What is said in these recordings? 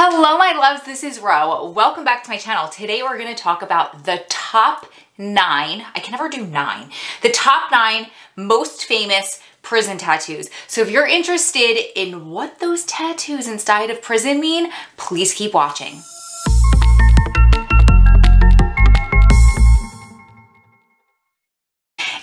Hello my loves, this is Ro. Welcome back to my channel. Today we're going to talk about the top 9, I can never do 9, the top 9 most famous prison tattoos. So if you're interested in what those tattoos inside of prison mean, please keep watching.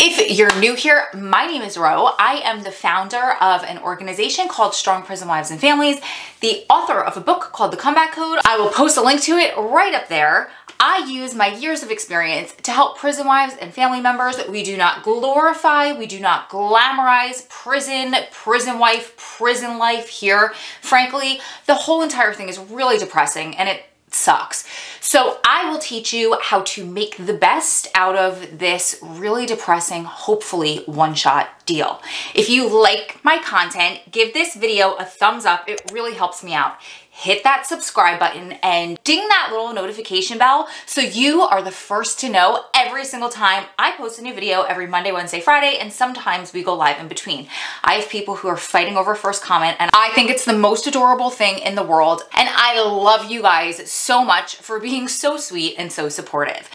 If you're new here, my name is Ro. I am the founder of an organization called Strong Prison Wives and Families, the author of a book called The Comeback Code. I will post a link to it right up there. I use my years of experience to help prison wives and family members. We do not glorify, we do not glamorize prison, prison wife, prison life here. Frankly, the whole entire thing is really depressing and it sucks. So I will teach you how to make the best out of this really depressing, hopefully one-shot deal. If you like my content, give this video a thumbs up. It really helps me out. Hit that subscribe button and ding that little notification bell so you are the first to know every single time I post a new video every Monday, Wednesday, Friday, and sometimes we go live in between. I have people who are fighting over first comment and I think it's the most adorable thing in the world, and I love you guys so much for being so sweet and so supportive.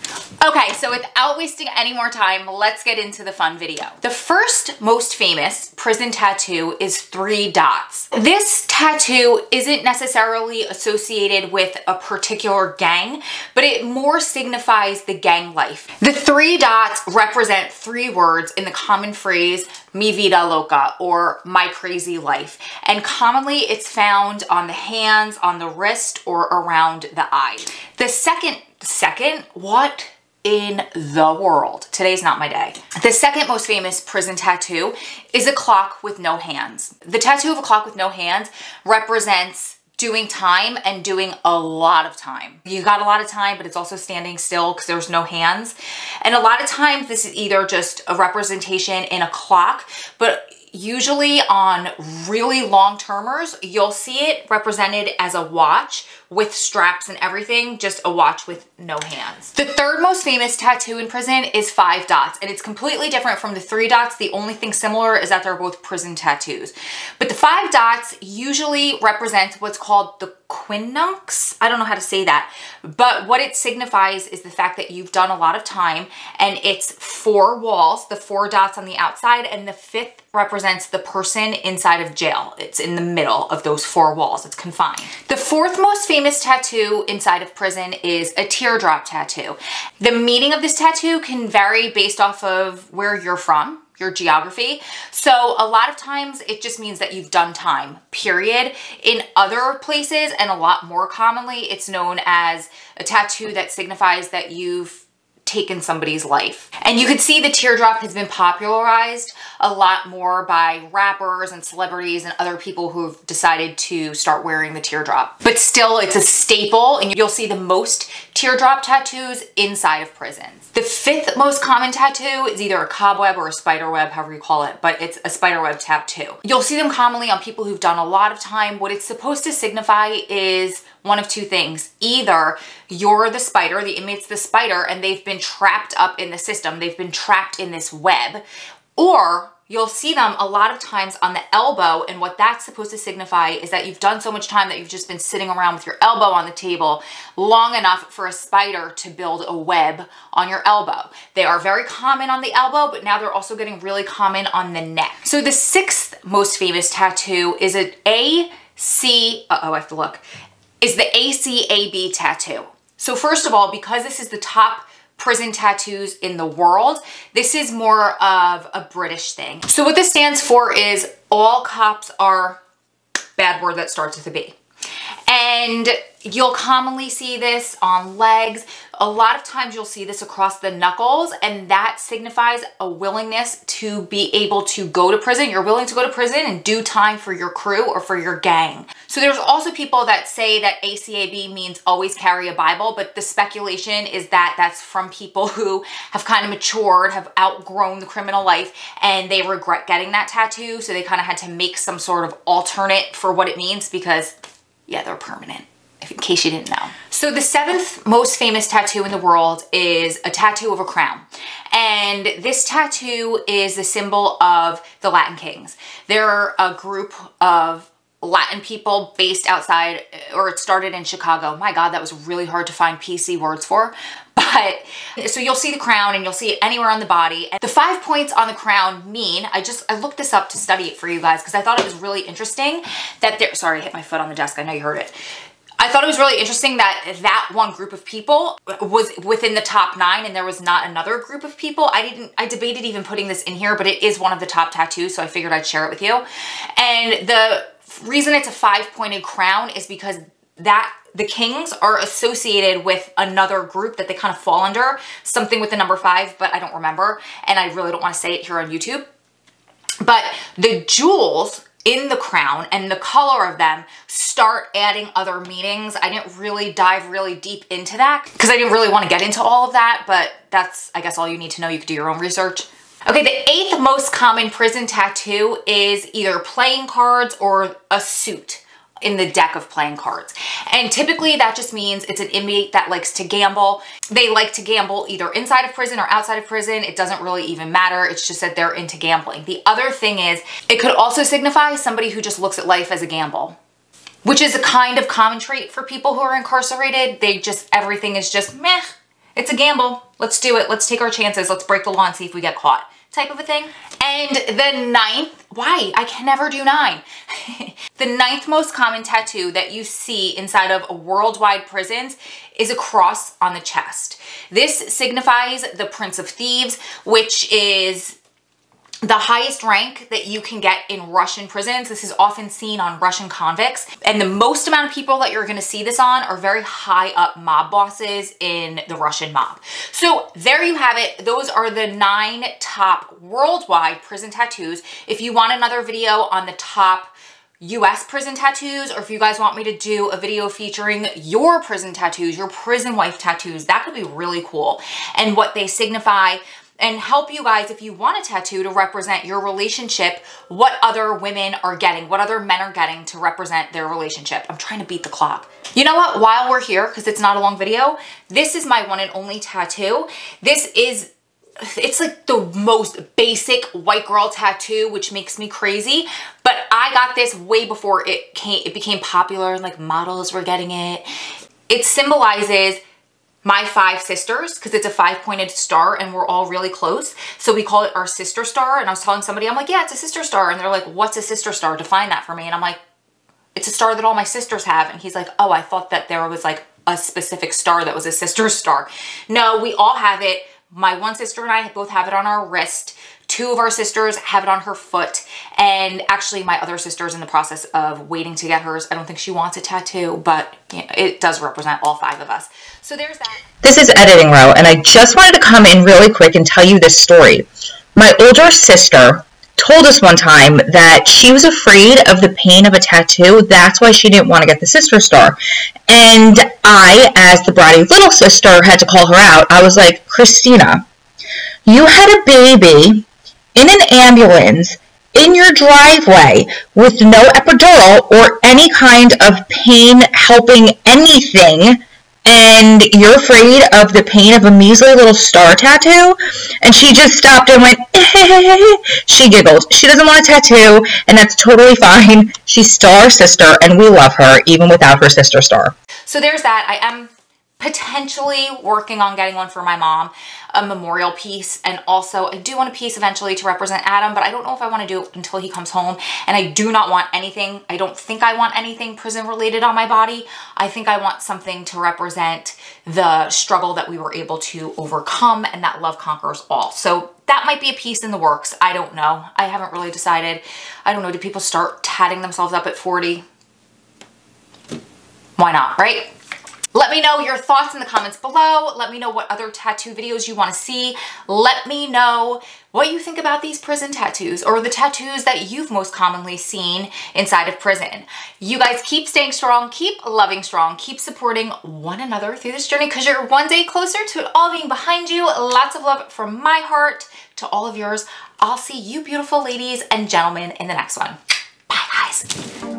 Okay, so without wasting any more time, let's get into the fun video. The first most famous prison tattoo is 3 dots. This tattoo isn't necessarily associated with a particular gang, but it more signifies the gang life. The 3 dots represent 3 words in the common phrase, mi vida loca, or my crazy life. And commonly it's found on the hands, on the wrist, or around the eye. The second, what in the world? Today's not my day. The second most famous prison tattoo is a clock with no hands. The tattoo of a clock with no hands represents doing time and doing a lot of time. You got a lot of time, but it's also standing still because there's no hands. And a lot of times this is either just a representation in a clock, but usually on really long-termers, you'll see it represented as a watch with straps and everything, just a watch with no hands. The third most famous tattoo in prison is 5 dots, and it's completely different from the 3 dots. The only thing similar is that they're both prison tattoos. But the 5 dots usually represents what's called the quinnunx. I don't know how to say that, but what it signifies is the fact that you've done a lot of time, and it's 4 walls, the 4 dots on the outside, and the 5th represents the person inside of jail. It's in the middle of those 4 walls. It's confined. The 4th most famous tattoo inside of prison is a teardrop tattoo. The meaning of this tattoo can vary based off of where you're from, your geography. So a lot of times it just means that you've done time, period. In other places, and a lot more commonly, it's known as a tattoo that signifies that you've taken somebody's life. And you can see the teardrop has been popularized a lot more by rappers and celebrities and other people who've decided to start wearing the teardrop. But still, it's a staple, and you'll see the most teardrop tattoos inside of prisons. The 5th most common tattoo is either a cobweb or a spider web, however you call it, but it's a spider web tattoo. You'll see them commonly on people who've done a lot of time. What it's supposed to signify is one of 2 things. Either you're the spider, the inmate's the spider, and they've been trapped up in the system, they've been trapped in this web, or you'll see them a lot of times on the elbow, and what that's supposed to signify is that you've done so much time that you've just been sitting around with your elbow on the table long enough for a spider to build a web on your elbow. They are very common on the elbow, but now they're also getting really common on the neck. So the 6th most famous tattoo is an is the ACAB tattoo. So first of all, because this is the top prison tattoos in the world, this is more of a British thing. So what this stands for is all cops are, bad word that starts with a B. And you'll commonly see this on legs. A lot of times you'll see this across the knuckles, and that signifies a willingness to be able to go to prison. You're willing to go to prison and do time for your crew or for your gang. So there's also people that say that ACAB means always carry a Bible, but the speculation is that that's from people who have kind of matured, have outgrown the criminal life, and they regret getting that tattoo. So they kind of had to make some sort of alternate for what it means because, yeah, they're permanent, in case you didn't know. So the 7th most famous tattoo in the world is a tattoo of a crown. And this tattoo is the symbol of the Latin Kings. They're a group of Latin people based outside, or it started in Chicago. My God, that was really hard to find PC words for. But so you'll see the crown and you'll see it anywhere on the body. And the 5 points on the crown mean, I looked this up to study it for you guys because I thought it was really interesting that there, sorry, I hit my foot on the desk. I know you heard it. I thought it was really interesting that that one group of people was within the top 9 and there was not another group of people. I debated even putting this in here, but it is one of the top tattoos. So I figured I'd share it with you. And the reason it's a 5-pointed crown is because that the Kings are associated with another group that they kind of fall under, something with the number 5, but I don't remember. And I really don't want to say it here on YouTube, but the jewels in the crown and the color of them start adding other meanings. I didn't really dive really deep into that because I didn't really want to get into all of that, but that's, I guess, all you need to know. You could do your own research. Okay, the 8th most common prison tattoo is either playing cards or a suit in the deck of playing cards. And typically that just means it's an inmate that likes to gamble. They like to gamble either inside of prison or outside of prison. It doesn't really even matter. It's just that they're into gambling. The other thing is it could also signify somebody who just looks at life as a gamble, which is a kind of common trait for people who are incarcerated. They just, everything is just meh. It's a gamble. Let's do it. Let's take our chances. Let's break the law and see if we get caught, type of a thing. And the 9th, why? I can never do 9. The 9th most common tattoo that you see inside of worldwide prisons is a cross on the chest. This signifies the Prince of Thieves, which is the highest rank that you can get in Russian prisons. This is often seen on Russian convicts. And the most amount of people that you're gonna see this on are very high up mob bosses in the Russian mob. So there you have it. Those are the 9 top worldwide prison tattoos. If you want another video on the top US prison tattoos, or if you guys want me to do a video featuring your prison tattoos, your prison wife tattoos, that could be really cool. And what they signify, and help you guys, if you want a tattoo to represent your relationship, what other women are getting, what other men are getting to represent their relationship. I'm trying to beat the clock. You know what? While we're here, because it's not a long video, this is my one and only tattoo. This is, it's like the most basic white girl tattoo, which makes me crazy. But I got this way before it became popular, like models were getting it. It symbolizes my 5 sisters, because it's a 5-pointed star and we're all really close. So we call it our sister star. And I was telling somebody, I'm like, yeah, it's a sister star. And they're like, what's a sister star? Define that for me. And I'm like, it's a star that all my sisters have. And he's like, oh, I thought that there was like a specific star that was a sister star. No, we all have it. My one sister and I both have it on our wrist. 2 of our sisters have it on her foot. And actually my other sister's in the process of waiting to get hers. I don't think she wants a tattoo, but you know, it does represent all 5 of us. So there's that. This is Editing Ro, and I just wanted to come in really quick and tell you this story. My older sister told us one time that she was afraid of the pain of a tattoo. That's why she didn't want to get the sister star. And I, as the bratty little sister, had to call her out. I was like, Christina, you had a baby in an ambulance in your driveway with no epidural or any kind of pain helping anything, and you're afraid of the pain of a measly little star tattoo? And she just stopped and went, eh. She giggled. She doesn't want a tattoo, and that's totally fine. She's still our sister, and we love her, even without her sister star. So there's that. I am potentially working on getting one for my mom, a memorial piece, and also I do want a piece eventually to represent Adam, but I don't know if I want to do it until he comes home. And I do not want anything, I don't think I want anything prison related on my body. I think I want something to represent the struggle that we were able to overcome and that love conquers all. So that might be a piece in the works. I don't know. I haven't really decided. I don't know, do people start tatting themselves up at 40? Why not, right? Let me know your thoughts in the comments below. Let me know what other tattoo videos you want to see. Let me know what you think about these prison tattoos or the tattoos that you've most commonly seen inside of prison. You guys keep staying strong, keep loving strong, keep supporting one another through this journey because you're one day closer to it all being behind you. Lots of love from my heart to all of yours. I'll see you beautiful ladies and gentlemen in the next one. Bye guys.